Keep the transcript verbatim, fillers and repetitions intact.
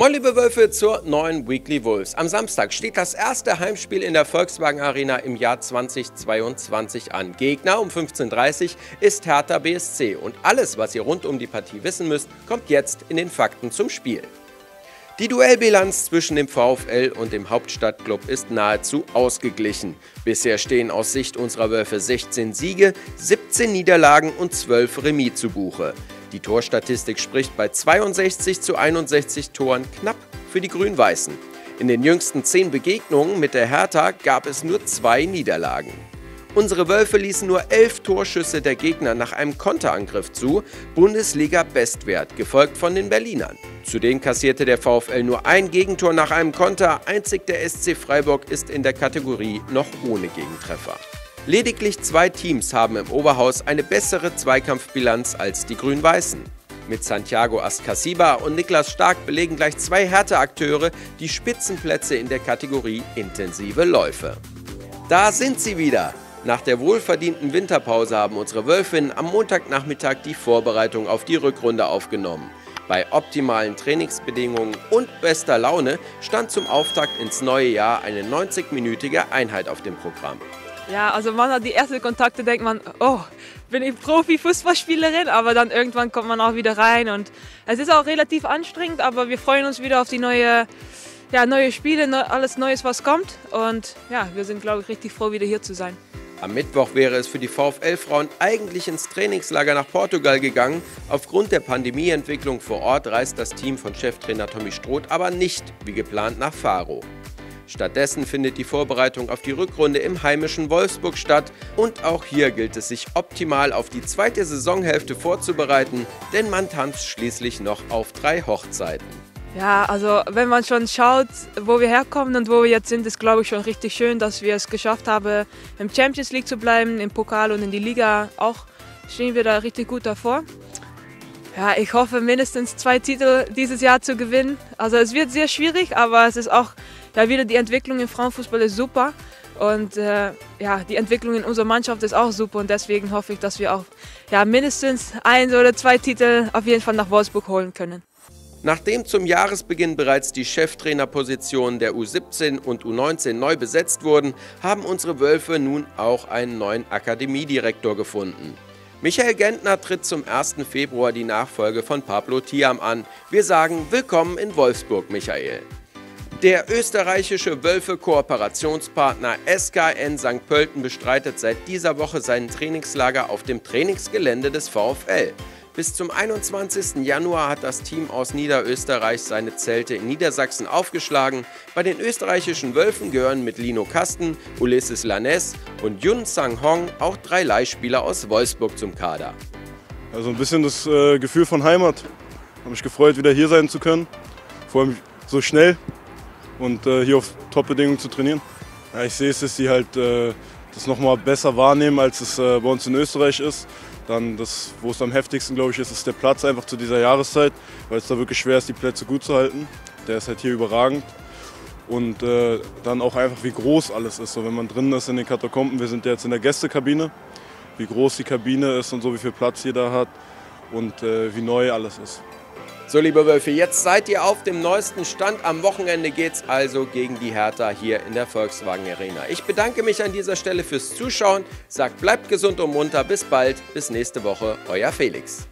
Moin liebe Wölfe zur neuen Weekly Wolves. Am Samstag steht das erste Heimspiel in der Volkswagen Arena im Jahr zweitausendzweiundzwanzig an. Gegner um fünfzehn Uhr dreißig ist Hertha B S C und alles, was ihr rund um die Partie wissen müsst, kommt jetzt in den Fakten zum Spiel. Die Duellbilanz zwischen dem VfL und dem Hauptstadtklub ist nahezu ausgeglichen. Bisher stehen aus Sicht unserer Wölfe sechzehn Siege, siebzehn Niederlagen und zwölf Remis zu Buche. Die Torstatistik spricht bei zweiundsechzig zu einundsechzig Toren knapp für die Grün-Weißen. In den jüngsten zehn Begegnungen mit der Hertha gab es nur zwei Niederlagen. Unsere Wölfe ließen nur elf Torschüsse der Gegner nach einem Konterangriff zu, Bundesliga-Bestwert, gefolgt von den Berlinern. Zudem kassierte der VfL nur ein Gegentor nach einem Konter, einzig der S C Freiburg ist in der Kategorie noch ohne Gegentreffer. Lediglich zwei Teams haben im Oberhaus eine bessere Zweikampfbilanz als die Grün-Weißen. Mit Santiago Ascasiba und Niklas Stark belegen gleich zwei Härteakteure die Spitzenplätze in der Kategorie Intensive Läufe. Da sind sie wieder! Nach der wohlverdienten Winterpause haben unsere Wölfinnen am Montagnachmittag die Vorbereitung auf die Rückrunde aufgenommen. Bei optimalen Trainingsbedingungen und bester Laune stand zum Auftakt ins neue Jahr eine neunzigminütige Einheit auf dem Programm. Ja, also man hat die ersten Kontakte, denkt man, oh, bin ich Profi-Fußballspielerin, aber dann irgendwann kommt man auch wieder rein und es ist auch relativ anstrengend, aber wir freuen uns wieder auf die neue, ja, neue Spiele, alles Neues, was kommt und ja, wir sind, glaube ich, richtig froh, wieder hier zu sein. Am Mittwoch wäre es für die VfL-Frauen eigentlich ins Trainingslager nach Portugal gegangen. Aufgrund der Pandemieentwicklung vor Ort reist das Team von Cheftrainer Tommy Stroot aber nicht, wie geplant, nach Faro. Stattdessen findet die Vorbereitung auf die Rückrunde im heimischen Wolfsburg statt. Und auch hier gilt es, sich optimal auf die zweite Saisonhälfte vorzubereiten, denn man tanzt schließlich noch auf drei Hochzeiten. Ja, also wenn man schon schaut, wo wir herkommen und wo wir jetzt sind, ist, glaube ich, schon richtig schön, dass wir es geschafft haben, im Champions League zu bleiben, im Pokal und in die Liga auch. Stehen wir da richtig gut davor. Ja, ich hoffe, mindestens zwei Titel dieses Jahr zu gewinnen. Also es wird sehr schwierig, aber es ist auch... Ja, wieder die Entwicklung im Frauenfußball ist super und äh, ja, die Entwicklung in unserer Mannschaft ist auch super und deswegen hoffe ich, dass wir auch ja, mindestens ein oder zwei Titel auf jeden Fall nach Wolfsburg holen können. Nachdem zum Jahresbeginn bereits die Cheftrainerpositionen der U siebzehn und U neunzehn neu besetzt wurden, haben unsere Wölfe nun auch einen neuen Akademiedirektor gefunden. Michael Gentner tritt zum ersten Februar die Nachfolge von Pablo Thiam an. Wir sagen willkommen in Wolfsburg, Michael. Der österreichische Wölfe-Kooperationspartner S K N Sankt Pölten bestreitet seit dieser Woche sein Trainingslager auf dem Trainingsgelände des VfL. Bis zum einundzwanzigsten Januar hat das Team aus Niederösterreich seine Zelte in Niedersachsen aufgeschlagen. Bei den österreichischen Wölfen gehören mit Lino Kasten, Ulisses Llanes und Jun Sang Hong auch drei Leihspieler aus Wolfsburg zum Kader. Also ein bisschen das äh, Gefühl von Heimat. Habe mich gefreut, wieder hier sein zu können. Vor allem so schnell. Und äh, hier auf Top-Bedingungen zu trainieren. Ja, ich sehe es, dass sie halt äh, das nochmal besser wahrnehmen, als es äh, bei uns in Österreich ist. Dann das, wo es am heftigsten, glaube ich, ist, ist der Platz einfach zu dieser Jahreszeit, weil es da wirklich schwer ist, die Plätze gut zu halten. Der ist halt hier überragend. Und äh, dann auch einfach, wie groß alles ist. So, wenn man drin ist in den Katakomben, wir sind ja jetzt in der Gästekabine, wie groß die Kabine ist und so, wie viel Platz jeder hat und äh, wie neu alles ist. So, liebe Wölfe, jetzt seid ihr auf dem neuesten Stand. Am Wochenende geht's also gegen die Hertha hier in der Volkswagen Arena. Ich bedanke mich an dieser Stelle fürs Zuschauen. Sagt, bleibt gesund und munter. Bis bald, bis nächste Woche. Euer Felix.